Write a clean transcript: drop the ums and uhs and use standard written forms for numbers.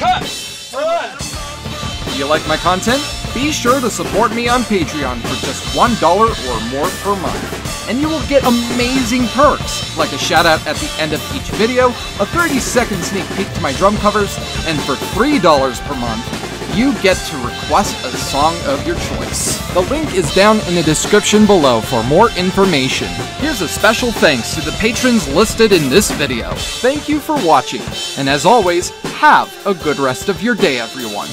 Cut! Run! Do you like my content? Be sure to support me on Patreon for just $1 or more per month, and you will get amazing perks, like a shout-out at the end of each video, a 30-second sneak peek to my drum covers, and for $3 per month, you get to request a song of your choice. The link is down in the description below for more information. Here's a special thanks to the patrons listed in this video. Thank you for watching, and as always, have a good rest of your day, everyone.